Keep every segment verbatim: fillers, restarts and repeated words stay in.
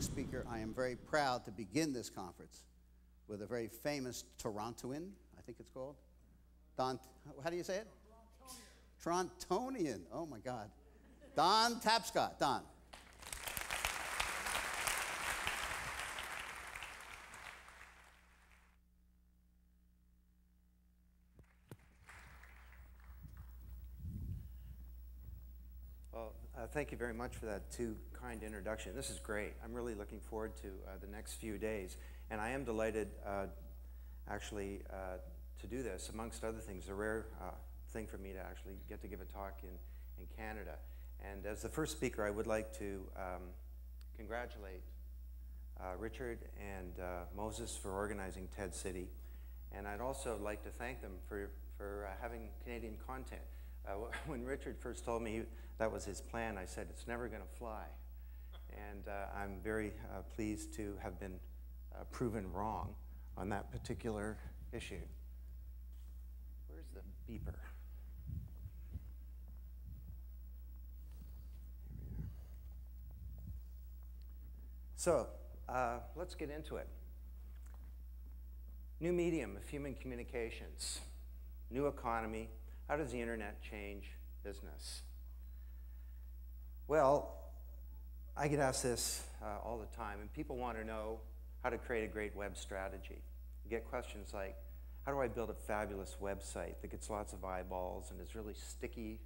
next speaker, I am very proud to begin this conference with a very famous Torontoan, I think it's called. Don, how do you say it? Torontonian. Oh, my God. Don Tapscott. Don. Well, uh, thank you very much for that too kind introduction. This is great. I'm really looking forward to uh, the next few days. And I am delighted, uh, actually, uh, to do this. Amongst other things, a rare uh, thing for me to actually get to give a talk in, in Canada. And as the first speaker, I would like to um, congratulate uh, Richard and uh, Moses for organizing TED City. And I'd also like to thank them for, for uh, having Canadian content. Uh, when Richard first told me that was his plan, I said, it's never going to fly. And uh, I'm very uh, pleased to have been uh, proven wrong on that particular issue. Where's the beeper? So uh, let's get into it. New medium of human communications, new economy. How does the internet change business? Well, I get asked this uh, all the time, and people want to know how to create a great web strategy. You get questions like, how do I build a fabulous website that gets lots of eyeballs and is really sticky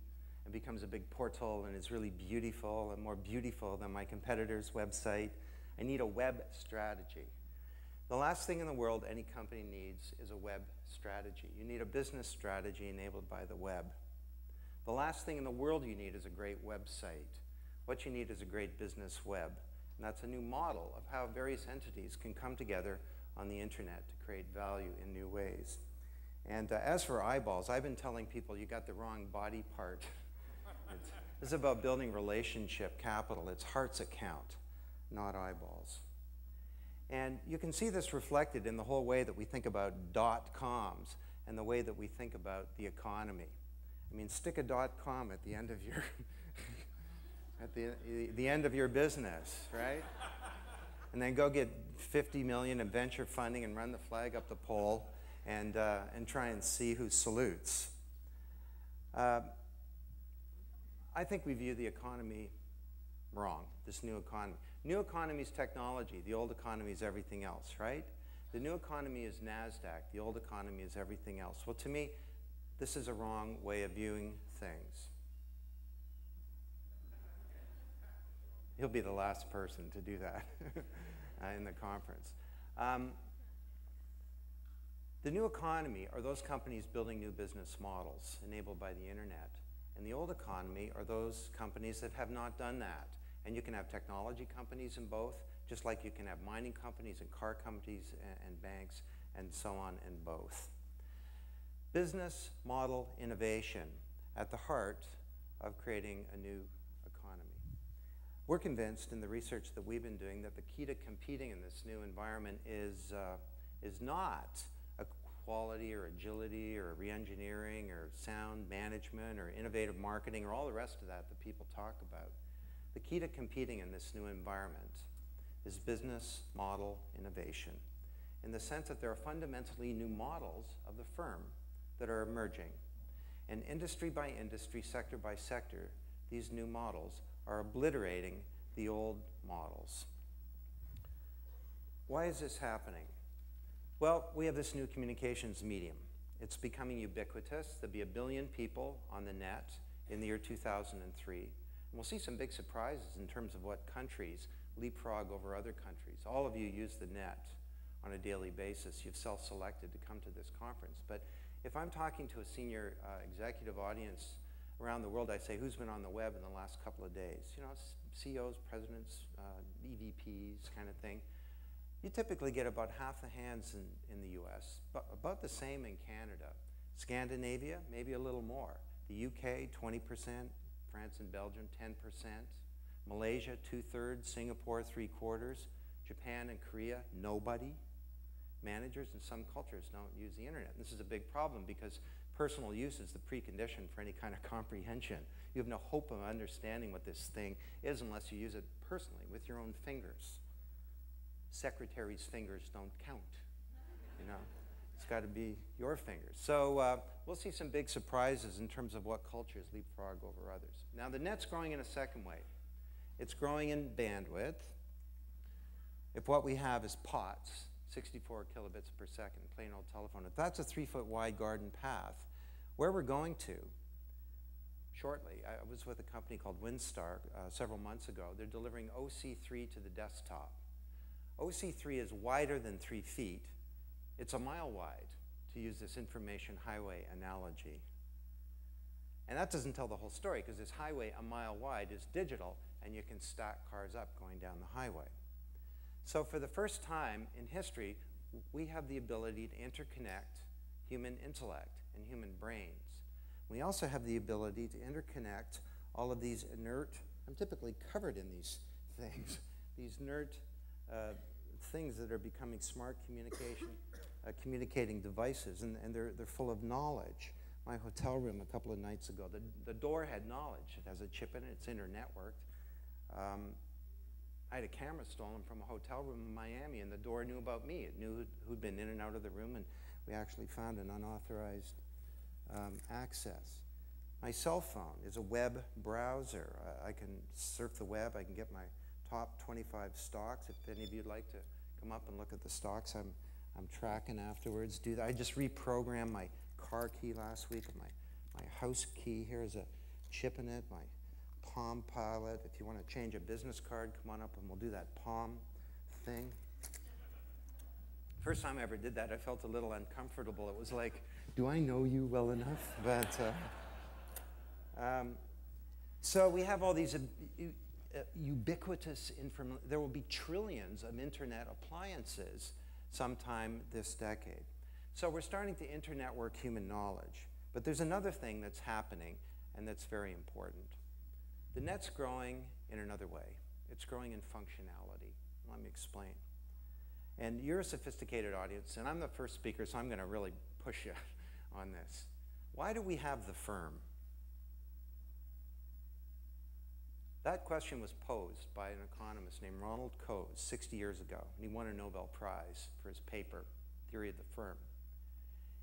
and becomes a big portal and is really beautiful and more beautiful than my competitor's website? I need a web strategy. The last thing in the world any company needs is a web strategy. You need a business strategy enabled by the web. The last thing in the world you need is a great website. What you need is a great business web. And that's a new model of how various entities can come together on the internet to create value in new ways. And uh, as for eyeballs, I've been telling people you got the wrong body part. This is about building relationship capital. It's hearts that count, not eyeballs. And you can see this reflected in the whole way that we think about dot-coms and the way that we think about the economy. I mean, stick a dot-com at the end of your at the, the end of your business, right? And then go get fifty million in venture funding and run the flag up the pole and uh, and try and see who salutes. Uh, I think we view the economy wrong, this new economy. New economy is technology. The old economy is everything else, right? The new economy is NASDAQ. The old economy is everything else. Well, to me, this is a wrong way of viewing things. He'll be the last person to do that in the conference. Um, the new economy are those companies building new business models enabled by the internet. And the old economy are those companies that have not done that. And you can have technology companies in both, just like you can have mining companies and car companies and, and banks and so on in both. Business model innovation at the heart of creating a new economy. We're convinced in the research that we've been doing that the key to competing in this new environment is, uh, is not a quality or agility or re-engineering or sound management or innovative marketing or all the rest of that that people talk about. The key to competing in this new environment is business model innovation, in the sense that there are fundamentally new models of the firm that are emerging. And industry by industry, sector by sector, these new models are obliterating the old models. Why is this happening? Well, we have this new communications medium. It's becoming ubiquitous. There'll be a billion people on the net in the year two thousand three. We'll see some big surprises in terms of what countries leapfrog over other countries. All of you use the net on a daily basis. You've self-selected to come to this conference. But if I'm talking to a senior uh, executive audience around the world, I say, who's been on the web in the last couple of days? You know, C E Os, presidents, uh, E V Ps kind of thing. You typically get about half the hands in, in the U S, but about the same in Canada. Scandinavia, maybe a little more. The U K, twenty percent. France and Belgium, ten percent. Malaysia, two-thirds. Singapore, three-quarters. Japan and Korea, nobody. Managers in some cultures don't use the internet. And this is a big problem because personal use is the precondition for any kind of comprehension. You have no hope of understanding what this thing is unless you use it personally with your own fingers. secretary's fingers don't count, you know? It's got to be your fingers. So uh, we'll see some big surprises in terms of what cultures leapfrog over others. Now, the net's growing in a second way. It's growing in bandwidth. If what we have is pots, sixty-four kilobits per second, plain old telephone, if that's a three-foot wide garden path, where we're going to shortly, I was with a company called Windstar uh, several months ago. They're delivering O C three to the desktop. O C three is wider than three feet. It's a mile wide, to use this information highway analogy. And that doesn't tell the whole story, because this highway a mile wide is digital, and you can stack cars up going down the highway. So for the first time in history, we have the ability to interconnect human intellect and human brains. We also have the ability to interconnect all of these inert, I'm typically covered in these things, these inert uh, things that are becoming smart communication, uh, communicating devices, and, and they're, they're full of knowledge. My hotel room a couple of nights ago, the, the door had knowledge. It has a chip in it, it's inter-networked. Um, I had a camera stolen from a hotel room in Miami, and the door knew about me. It knew who'd been in and out of the room, and we actually found an unauthorized um, access. My cell phone is a web browser. I, I can surf the web. I can get my top twenty-five stocks. If any of you'd like to come up and look at the stocks I'm, I'm tracking afterwards, do that. I just reprogrammed my car key last week. My, my house key here is a chip in it. My Palm Pilot. If you want to change a business card, come on up and we'll do that Palm thing. First time I ever did that, I felt a little uncomfortable. It was like, do I know you well enough? But uh, um, so we have all these uh, uh, ubiquitous information. There will be trillions of internet appliances sometime this decade. So we're starting to internetwork human knowledge. But there's another thing that's happening, and that's very important. The net's growing in another way. It's growing in functionality. Let me explain. And you're a sophisticated audience, and I'm the first speaker, so I'm going to really push you on this. Why do we have the firm? That question was posed by an economist named Ronald Coase sixty years ago, and he won a Nobel Prize for his paper, Theory of the Firm.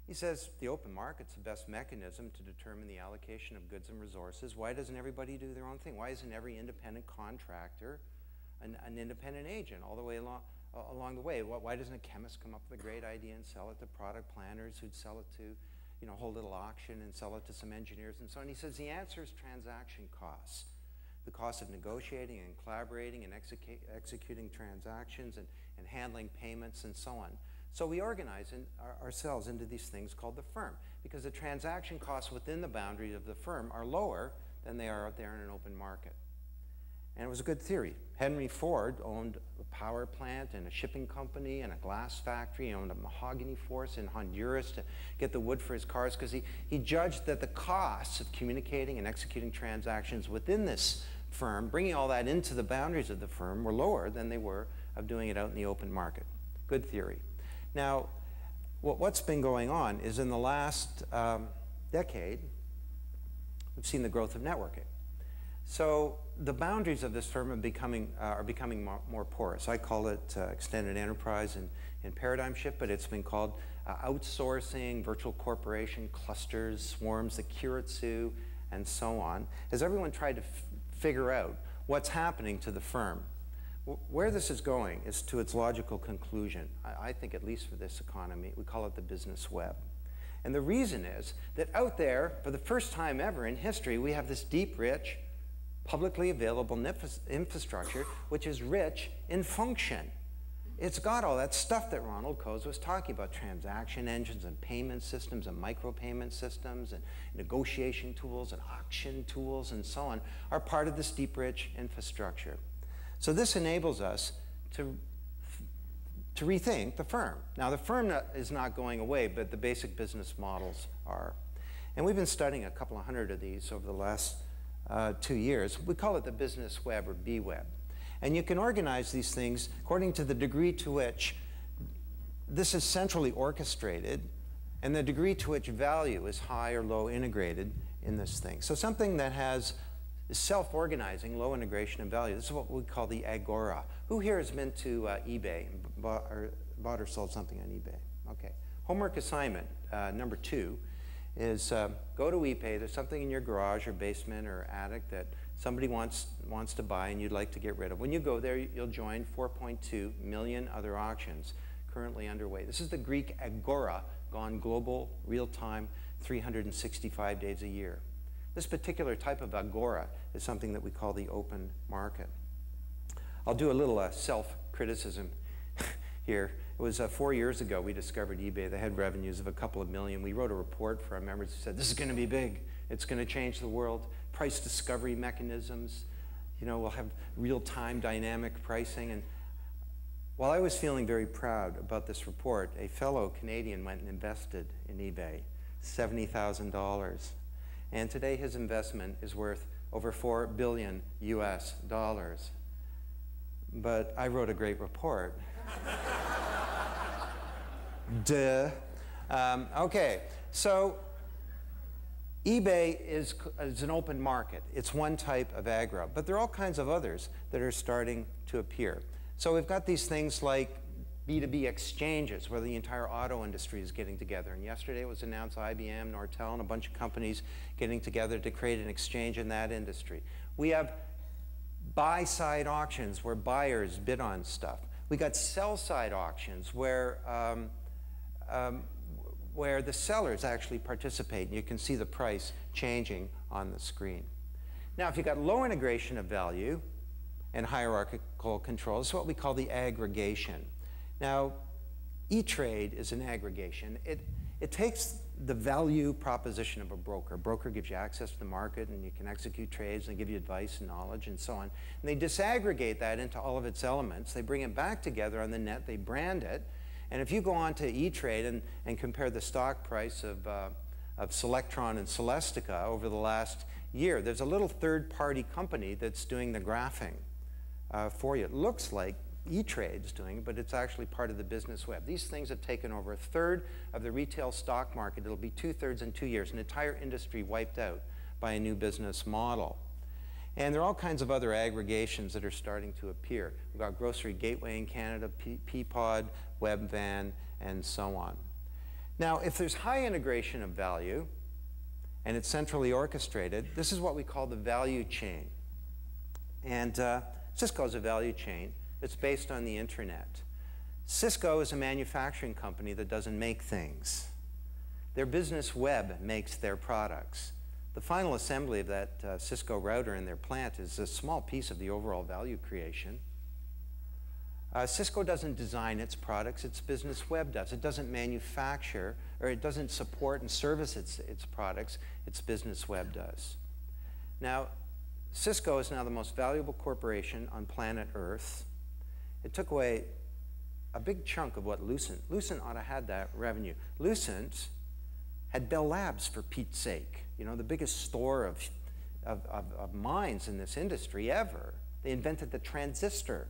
He says, the open market's the best mechanism to determine the allocation of goods and resources. Why doesn't everybody do their own thing? Why isn't every independent contractor an, an independent agent all the way along, uh, along the way? Why doesn't a chemist come up with a great idea and sell it to product planners who'd sell it to, you know, whole little auction and sell it to some engineers and so on? He says the answer is transaction costs, the cost of negotiating and collaborating and execu executing transactions and, and handling payments and so on. So we organize in our, ourselves into these things called the firm, because the transaction costs within the boundaries of the firm are lower than they are out there in an open market. And it was a good theory. Henry Ford owned a power plant and a shipping company and a glass factory. He owned a mahogany forest in Honduras to get the wood for his cars, because he, he judged that the costs of communicating and executing transactions within this firm, bringing all that into the boundaries of the firm, were lower than they were of doing it out in the open market. Good theory. Now, what's been going on is in the last um, decade, we've seen the growth of networking. So the boundaries of this firm are becoming, uh, are becoming more, more porous. I call it uh, extended enterprise and, and paradigm shift, but it's been called uh, outsourcing, virtual corporation, clusters, swarms, the Kiritsu, and so on, as everyone tried to f figure out what's happening to the firm. Where this is going is to its logical conclusion, I, I think, at least for this economy. We call it the business web. And the reason is that out there, for the first time ever in history, we have this deep, rich, publicly available infrastructure, which is rich in function. It's got all that stuff that Ronald Coase was talking about, transaction engines and payment systems and micropayment systems and negotiation tools and auction tools and so on, are part of this deep, rich infrastructure. So this enables us to, to rethink the firm. Now, the firm is not going away, but the basic business models are. And we've been studying a couple of hundred of these over the last uh, two years. We call it the business web, or B web. And you can organize these things according to the degree to which this is centrally orchestrated and the degree to which value is high or low integrated in this thing. So something that has is self-organizing, low integration and value. This is what we call the agora. Who here has been to uh, eBay and bought or, bought or sold something on eBay? Okay. Homework assignment uh, number two is uh, go to eBay. There's something in your garage or basement or attic that somebody wants, wants to buy and you'd like to get rid of. When you go there, you'll join four point two million other auctions currently underway. This is the Greek agora gone global, real-time, three hundred sixty-five days a year. This particular type of agora is something that we call the open market. I'll do a little uh, self-criticism here. It was uh, four years ago we discovered eBay. They had revenues of a couple of million. We wrote a report for our members who said, this is going to be big. It's going to change the world. Price discovery mechanisms. You know, we'll have real-time dynamic pricing. And while I was feeling very proud about this report, a fellow Canadian went and invested in eBay, seventy thousand dollars. And today his investment is worth over four billion U S dollars. But I wrote a great report. Duh. Um, okay, so eBay is, is an open market. It's one type of agora, but there are all kinds of others that are starting to appear. So we've got these things like B two B exchanges, where the entire auto industry is getting together. And yesterday it was announced I B M, Nortel, and a bunch of companies getting together to create an exchange in that industry. We have buy-side auctions where buyers bid on stuff. We got sell-side auctions where, um, um, where the sellers actually participate. And you can see the price changing on the screen. Now, if you've got low integration of value and hierarchical control, this is what we call the aggregation. Now, E-Trade is an aggregation. It, it takes the value proposition of a broker. A broker gives you access to the market, and you can execute trades, and they give you advice and knowledge and so on. And they disaggregate that into all of its elements. They bring it back together on the net. They brand it. And if you go on to E-Trade and, and compare the stock price of, uh, of Selectron and Celestica over the last year, there's a little third-party company that's doing the graphing uh, for you. It looks like E-Trade's doing it, but it's actually part of the business web. These things have taken over a third of the retail stock market. It'll be two-thirds in two years, an entire industry wiped out by a new business model. And there are all kinds of other aggregations that are starting to appear. We've got Grocery Gateway in Canada, Peapod, Webvan, and so on. Now, if there's high integration of value, and it's centrally orchestrated, this is what we call the value chain. And uh, Cisco's a value chain. It's based on the internet. Cisco is a manufacturing company that doesn't make things. Their business web makes their products. The final assembly of that uh, Cisco router in their plant is a small piece of the overall value creation. Uh, Cisco doesn't design its products. Its business web does. It doesn't manufacture, or it doesn't support and service its, its products. Its business web does. Now, Cisco is now the most valuable corporation on planet Earth. It took away a big chunk of what Lucent. Lucent ought to have had that revenue. Lucent had Bell Labs, for Pete's sake. You know, the biggest store of, of, of, of mines in this industry ever. They invented the transistor.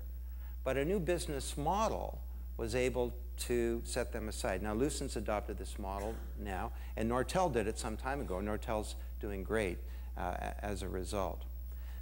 But a new business model was able to set them aside. Now, Lucent's adopted this model now, and Nortel did it some time ago. Nortel's doing great uh, as a result.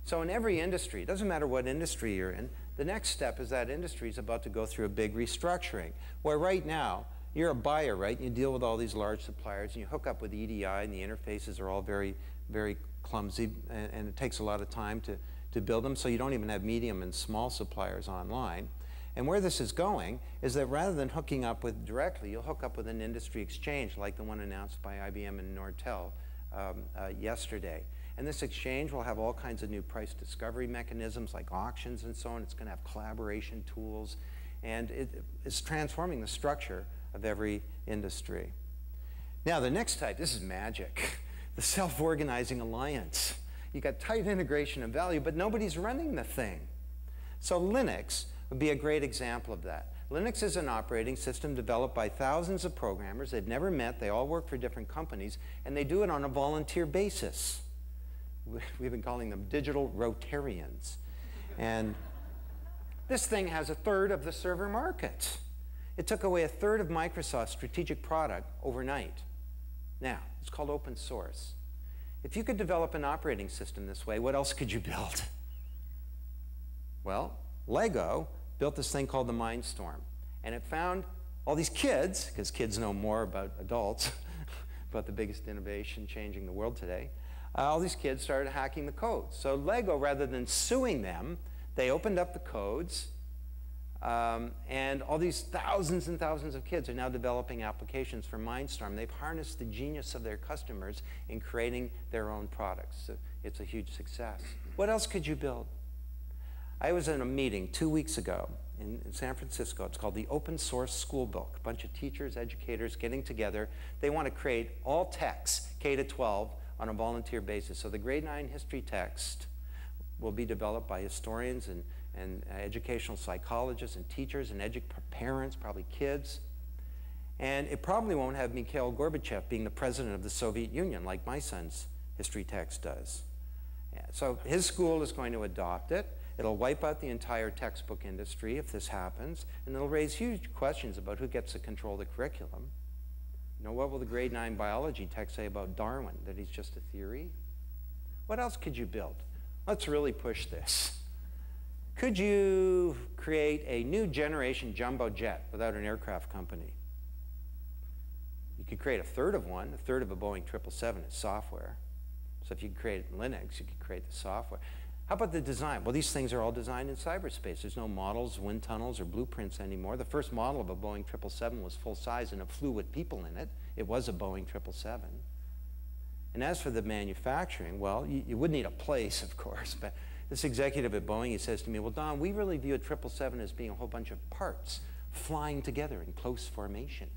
So in every industry, it doesn't matter what industry you're in, the next step is that industry is about to go through a big restructuring, where right now, you're a buyer, right? You deal with all these large suppliers, and you hook up with E D I, and the interfaces are all very, very clumsy, and, and it takes a lot of time to, to build them, so you don't even have medium and small suppliers online. And where this is going is that rather than hooking up with directly, you'll hook up with an industry exchange, like the one announced by I B M and Nortel um, uh, yesterday. And this exchange will have all kinds of new price discovery mechanisms like auctions and so on. It's going to have collaboration tools. And it, it's transforming the structure of every industry. Now, the next type, this is magic, the self-organizing alliance. You've got tight integration of value, but nobody's running the thing. So Linux would be a great example of that. Linux is an operating system developed by thousands of programmers. They've never met. They all work for different companies. And they do it on a volunteer basis. We've been calling them digital Rotarians. And this thing has a third of the server market. It took away a third of Microsoft's strategic product overnight. Now, it's called open source. If you could develop an operating system this way, what else could you build? Well, Lego built this thing called the Mindstorm, and it found all these kids, because kids know more about adults, about the biggest innovation changing the world today, uh, all these kids started hacking the codes. So Lego, rather than suing them, they opened up the codes, um, and all these thousands and thousands of kids are now developing applications for Mindstorm. They've harnessed the genius of their customers in creating their own products. So it's a huge success. What else could you build? I was in a meeting two weeks ago in, in San Francisco. It's called the Open Source School Book. A bunch of teachers, educators getting together. They want to create all texts, K to twelve, on a volunteer basis. So the grade nine history text will be developed by historians and, and uh, educational psychologists and teachers and edu parents, probably kids. And it probably won't have Mikhail Gorbachev being the president of the Soviet Union like my son's history text does. So his school is going to adopt it. It'll wipe out the entire textbook industry if this happens, and it'll raise huge questions about who gets to control the curriculum. You know, what will the grade nine biology text say about Darwin, that he's just a theory? What else could you build? Let's really push this. Could you create a new generation jumbo jet without an aircraft company? You could create a third of one. A third of a Boeing triple seven is software. So if you could create it in Linux, you could create the software. How about the design? Well, these things are all designed in cyberspace. There's no models, wind tunnels, or blueprints anymore. The first model of a Boeing triple seven was full size and it flew with people in it. It was a Boeing triple seven. And as for the manufacturing, well, you, you would need a place, of course, but this executive at Boeing, he says to me, well, Don, we really view a triple seven as being a whole bunch of parts flying together in close formation.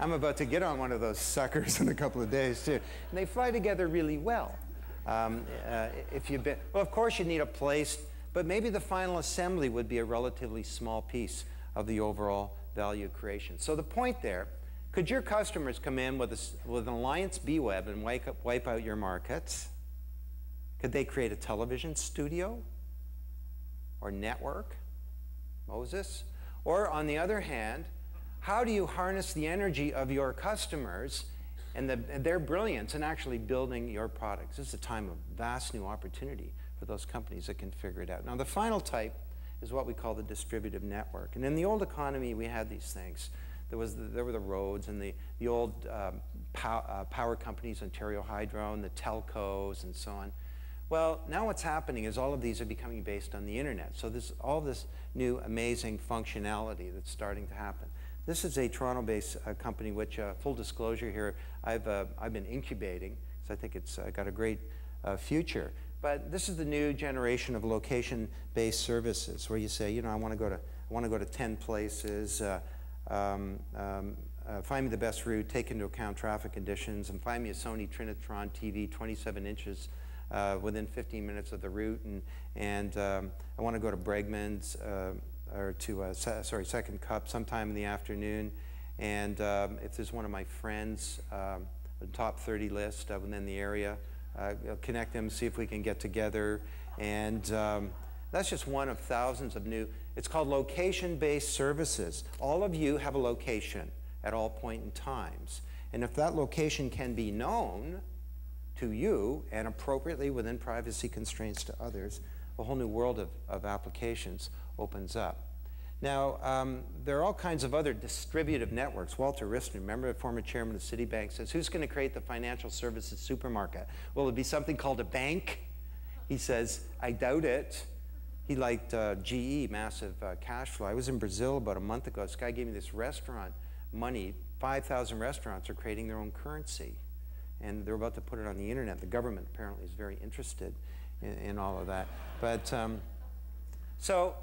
I'm about to get on one of those suckers in a couple of days, too. And they fly together really well. Um, uh, if you've been, well, of course, you need a place, but maybe the final assembly would be a relatively small piece of the overall value creation. So the point there, could your customers come in with, a, with an Alliance B-Web and wipe, up, wipe out your markets? Could they create a television studio or network, Moses? Or on the other hand, how do you harness the energy of your customers and, the, and their brilliance in actually building your products? This is a time of vast new opportunity for those companies that can figure it out. Now, the final type is what we call the distributive network. And in the old economy, we had these things. There, was the, there were the roads and the, the old um, pow, uh, power companies, Ontario Hydro, and the telcos, and so on. Well, now what's happening is all of these are becoming based on the internet. So there's all this new amazing functionality that's starting to happen. This is a Toronto-based uh, company which, uh, full disclosure here, I've, uh, I've been incubating, so I think it's uh, got a great uh, future. But this is the new generation of location-based services where you say, you know, I want to go to, I want to go to ten places, uh, um, um, uh, find me the best route, take into account traffic conditions, and find me a Sony Trinitron T V twenty-seven inches uh, within fifteen minutes of the route, and, and um, I want to go to Bregman's, uh, or to, uh, sorry, Second Cup sometime in the afternoon. And um, if there's one of my friends, um, the top thirty list uh, within the area, uh, I'll connect them, see if we can get together. And um, that's just one of thousands of new, it's called location-based services. All of you have a location at all point in times. And if that location can be known to you and appropriately within privacy constraints to others, a whole new world of, of applications opens up. Now, um, there are all kinds of other distributive networks. Walter Rissner, remember the former chairman of Citibank, says, who's going to create the financial services supermarket? Will it be something called a bank? He says, I doubt it. He liked uh, G E, massive uh, cash flow. I was in Brazil about a month ago. This guy gave me this restaurant money. five thousand restaurants are creating their own currency. And they're about to put it on the internet. The government apparently is very interested in, in all of that. But um, so,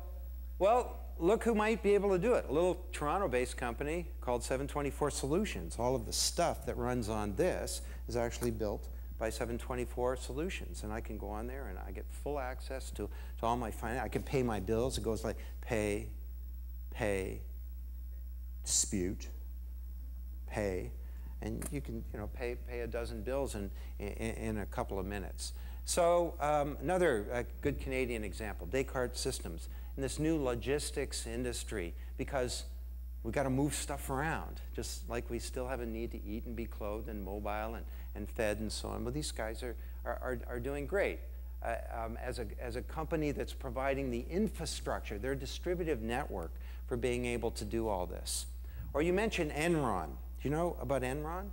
well, look who might be able to do it. A little Toronto-based company called seven twenty-four Solutions. All of the stuff that runs on this is actually built by seven twenty-four Solutions. And I can go on there and I get full access to, to all my finance. I can pay my bills. It goes like pay, pay, dispute, pay. And you can, you know, pay, pay a dozen bills in, in, in a couple of minutes. So um, another uh, good Canadian example, Descartes Systems. In this new logistics industry, because We've got to move stuff around, just like we still have a need to eat and be clothed and mobile and, and fed and so on. Well, these guys are, are, are doing great. Uh, um, as, a, as a company that's providing the infrastructure, their distributive network for being able to do all this. Or you mentioned Enron. Do you know about Enron?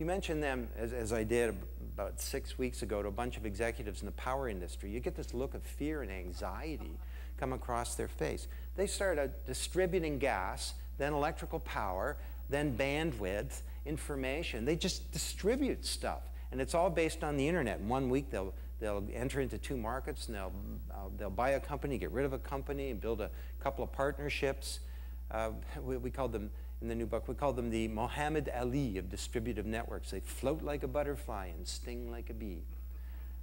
You mentioned them, as, as I did about six weeks ago, to a bunch of executives in the power industry. You get this look of fear and anxiety come across their face. They started distributing gas, then electrical power, then bandwidth, information. They just distribute stuff. And it's all based on the internet. In one week, they'll, they'll enter into two markets, and they'll, uh, they'll buy a company, get rid of a company, and build a couple of partnerships. Uh, we, we called them, in the new book, we called them the Muhammad Ali of distributive networks. They float like a butterfly and sting like a bee.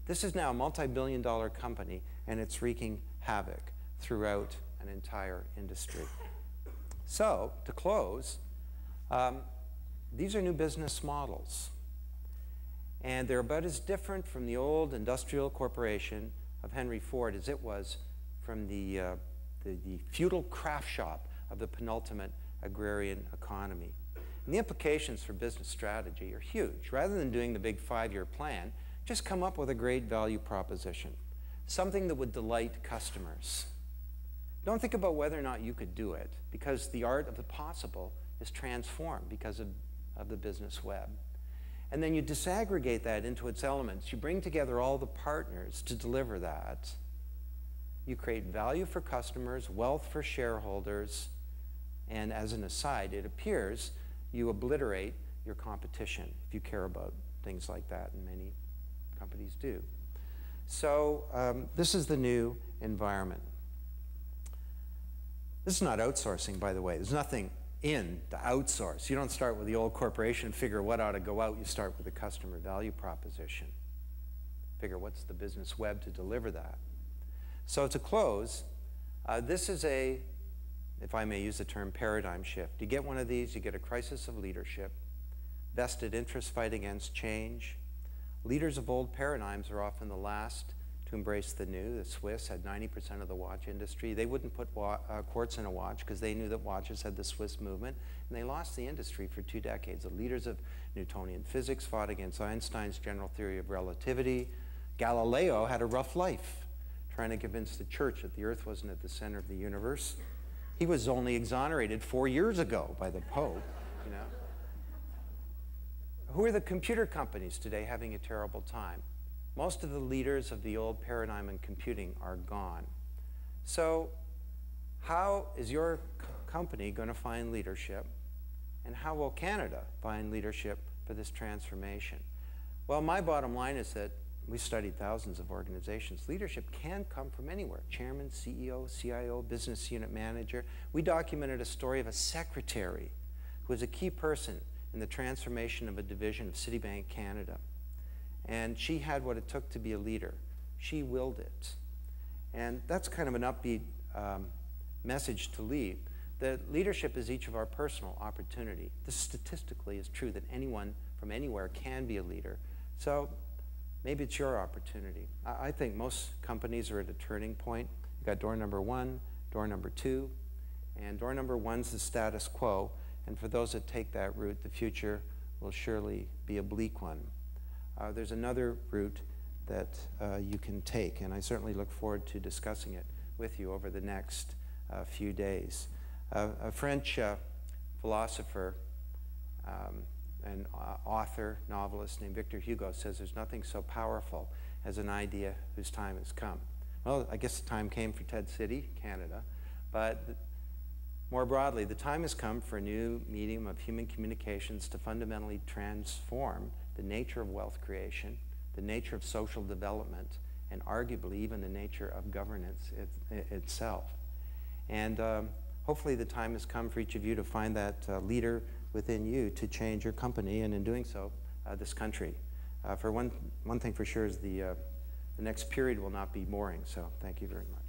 This is now a multi-billion dollar company, and it's wreaking havoc throughout an entire industry. So, to close, um, these are new business models. And they're about as different from the old industrial corporation of Henry Ford as it was from the, uh, the, the feudal craft shop of the penultimate agrarian economy. And the implications for business strategy are huge. Rather than doing the big five-year plan, just come up with a great value proposition, something that would delight customers. Don't think about whether or not you could do it, because the art of the possible is transformed because of, of the business web. And then you disaggregate that into its elements. You bring together all the partners to deliver that. You create value for customers, wealth for shareholders, and as an aside, it appears you obliterate your competition if you care about things like that, and many companies do. So um, this is the new environment. This is not outsourcing, by the way. There's nothing in to outsource. You don't start with the old corporation and figure what ought to go out. You start with the customer value proposition. Figure what's the business web to deliver that. So to close, uh, this is a, if I may use the term, paradigm shift. You get one of these, you get a crisis of leadership. Vested interests fight against change. Leaders of old paradigms are often the last to embrace the new. The Swiss had ninety percent of the watch industry. They wouldn't put wa uh, quartz in a watch because they knew that watches had the Swiss movement, and they lost the industry for two decades. The leaders of Newtonian physics fought against Einstein's general theory of relativity. Galileo had a rough life trying to convince the church that the Earth wasn't at the center of the universe. He was only exonerated four years ago by the Pope, you know. Who are the computer companies today having a terrible time? Most of the leaders of the old paradigm in computing are gone. So how is your company going to find leadership? And how will Canada find leadership for this transformation? Well, my bottom line is that we've studied thousands of organizations. Leadership can come from anywhere. Chairman, C E O, C I O, business unit manager. We documented a story of a secretary who was a key person in the transformation of a division of Citibank Canada. And she had what it took to be a leader. She willed it. And that's kind of an upbeat um, message to leave. That leadership is each of our personal opportunity. This statistically is true, that anyone from anywhere can be a leader. So maybe it's your opportunity. I, I think most companies are at a turning point. You've got door number one, door number two, and door number one's the status quo. And for those that take that route, the future will surely be a bleak one. Uh, there's another route that uh, you can take, and I certainly look forward to discussing it with you over the next uh, few days. Uh, a French uh, philosopher um, and uh, author, novelist named Victor Hugo says there's nothing so powerful as an idea whose time has come. Well, I guess the time came for Ted City, Canada, but more broadly, the time has come for a new medium of human communications to fundamentally transform the nature of wealth creation, the nature of social development, and arguably even the nature of governance it, it, itself. And um, hopefully the time has come for each of you to find that uh, leader within you to change your company, and in doing so, uh, this country. Uh, for one, one thing for sure is the, uh, the next period will not be boring, so thank you very much.